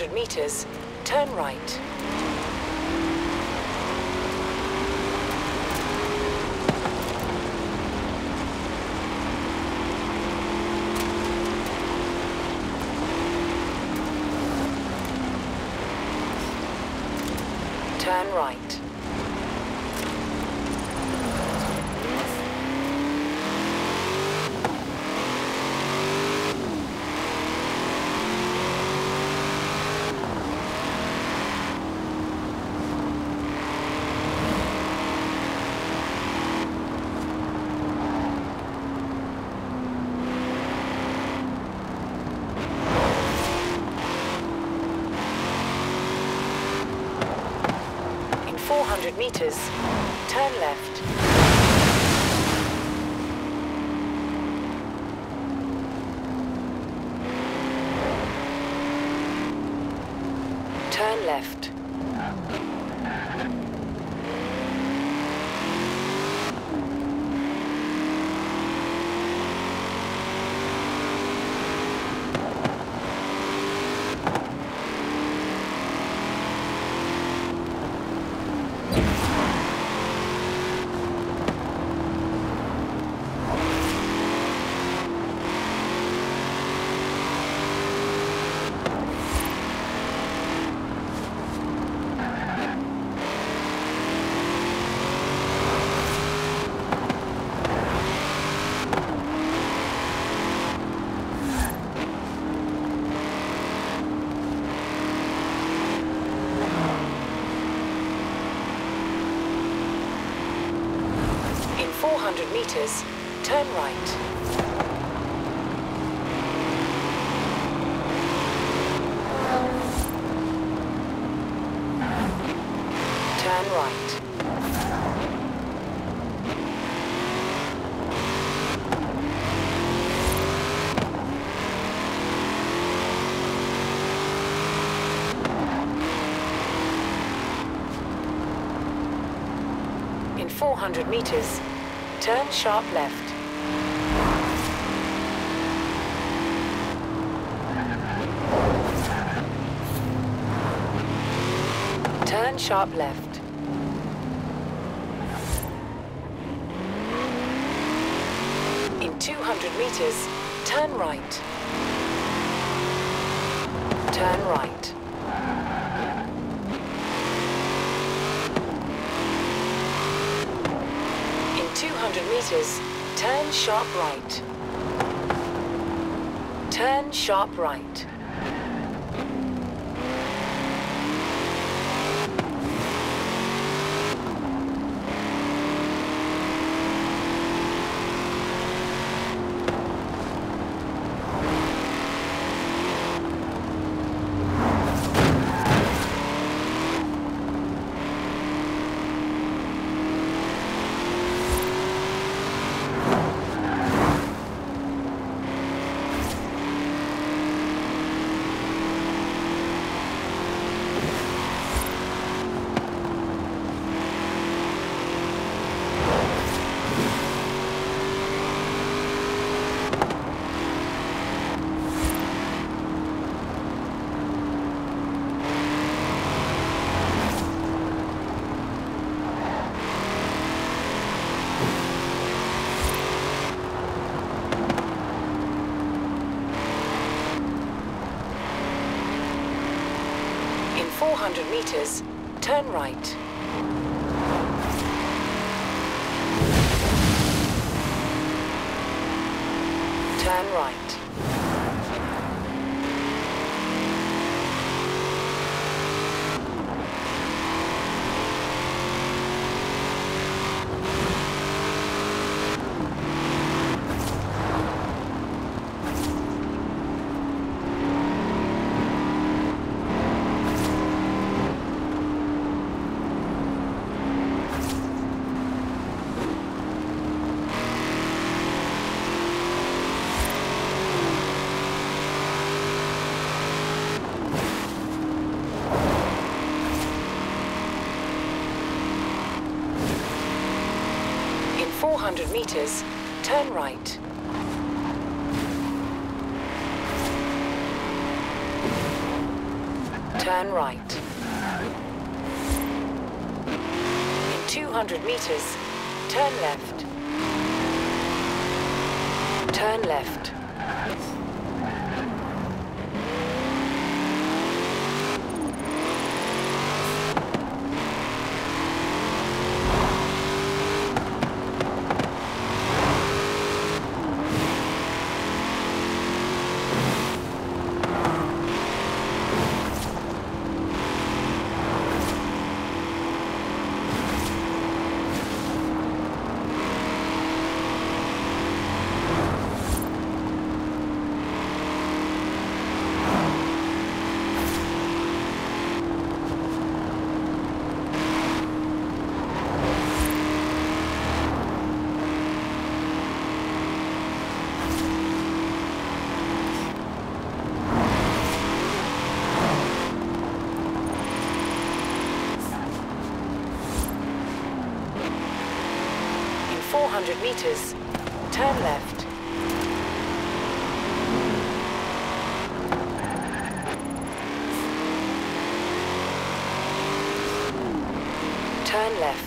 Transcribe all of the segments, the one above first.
200 meters, turn right. Turn right. Meters, turn left. Turn left. Meters, turn right. Turn right. In 400 meters, turn sharp left. Turn sharp left. In 200 meters, turn right. Turn right. Meters, turn sharp right. Turn sharp right. Meters, turn right. Turn right. Meters, turn right. turn right. In 200 meters, turn left. Turn left. Meters, turn left. Turn left.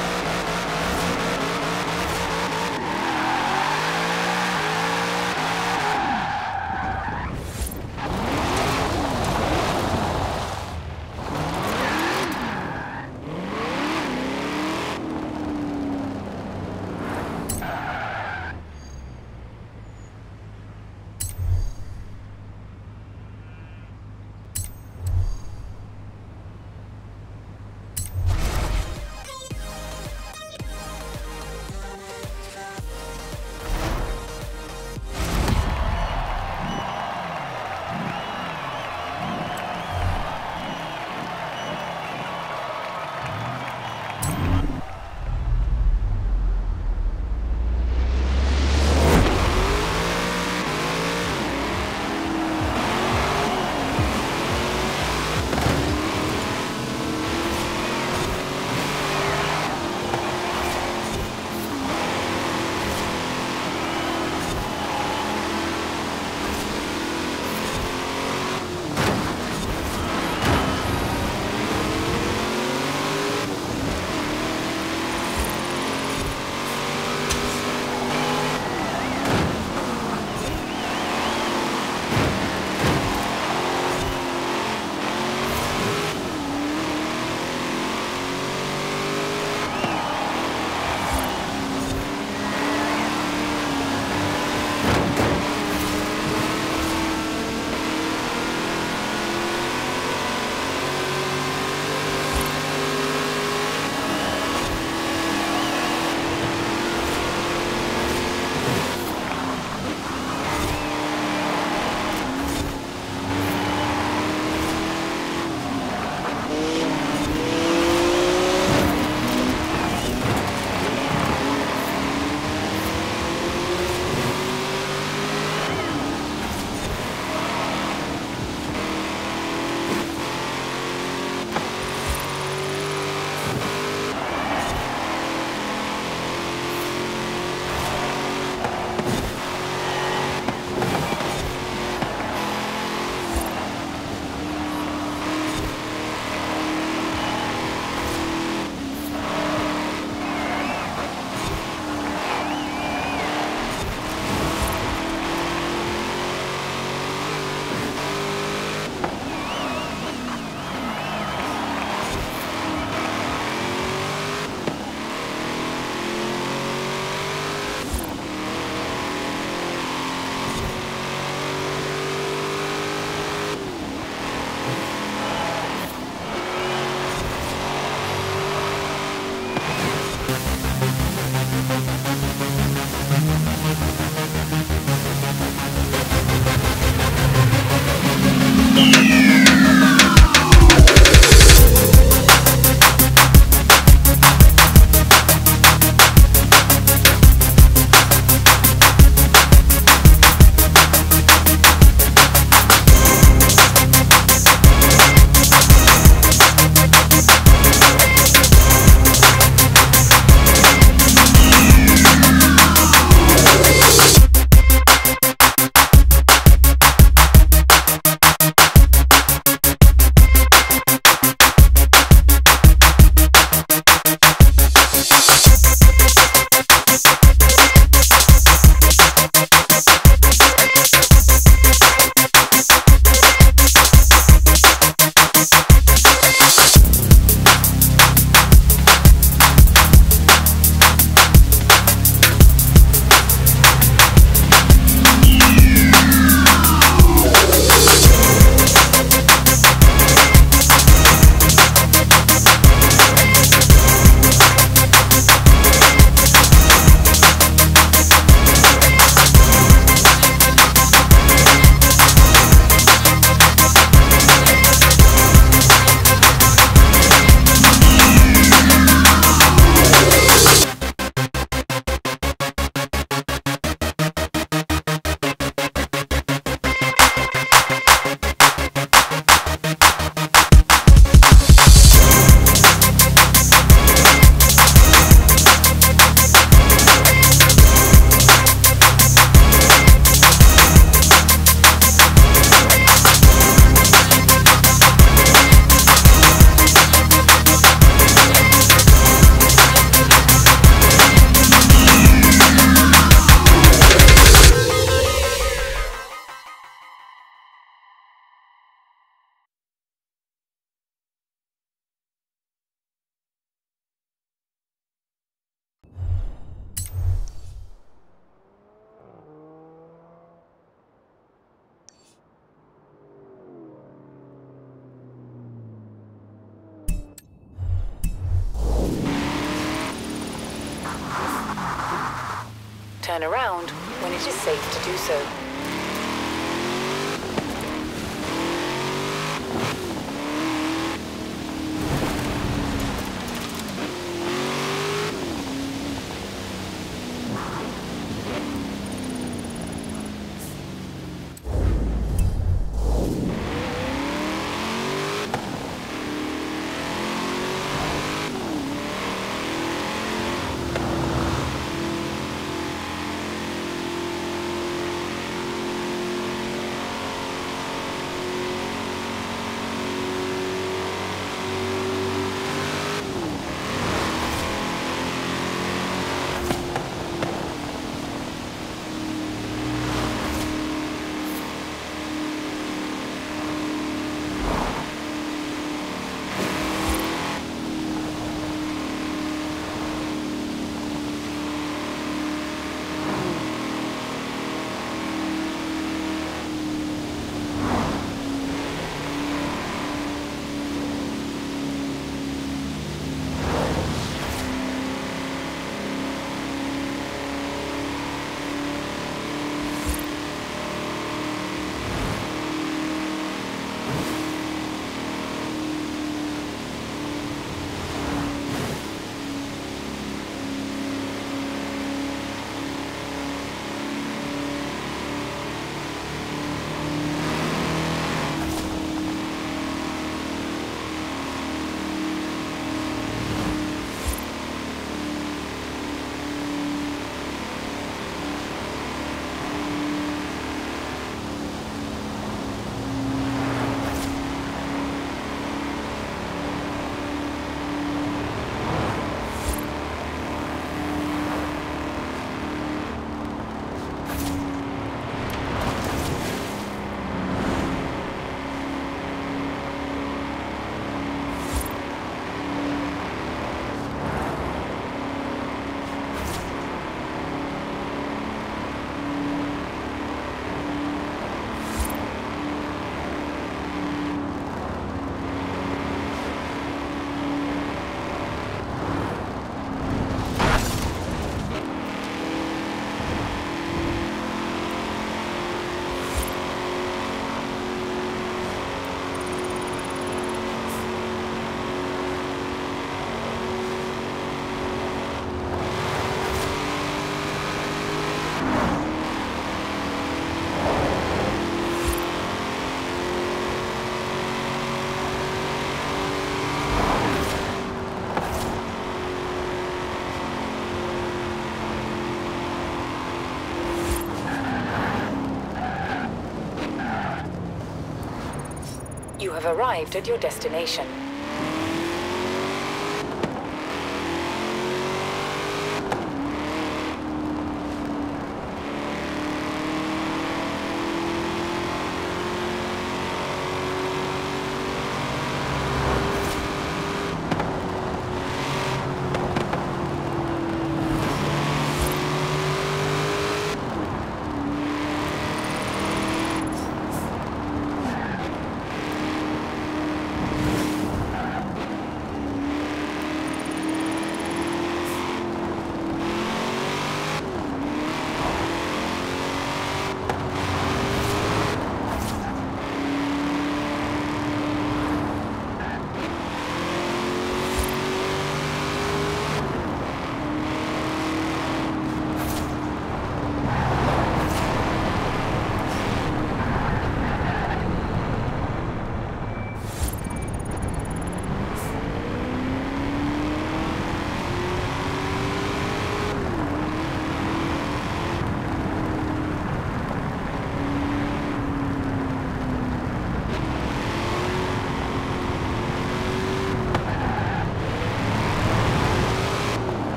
turn around when it is safe to do so. You have arrived at your destination.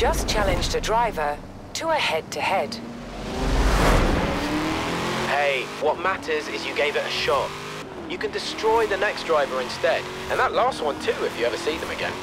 just challenged a driver to a head-to-head. Hey, what matters is you gave it a shot. You can destroy the next driver instead, and that last one too if you ever see them again.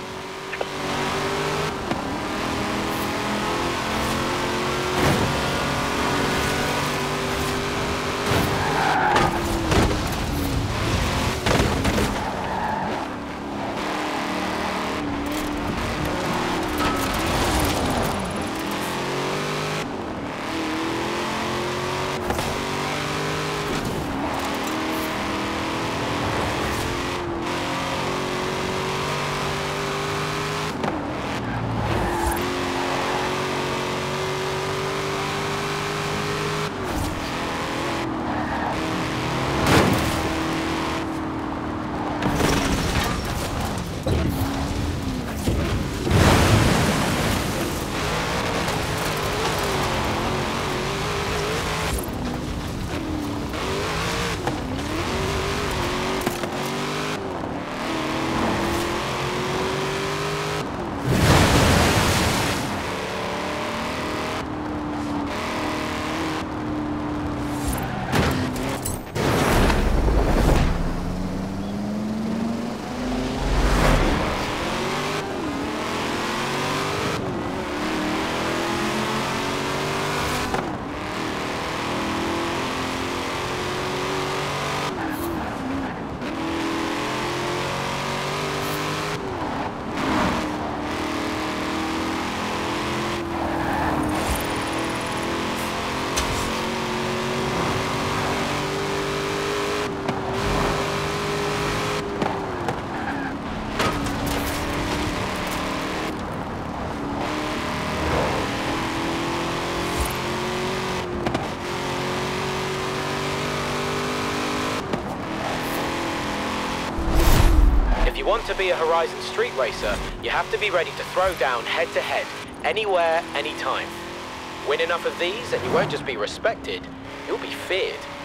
If you want to be a Horizon Street Racer, you have to be ready to throw down head-to-head, anywhere, anytime. Win enough of these and you won't just be respected, you'll be feared.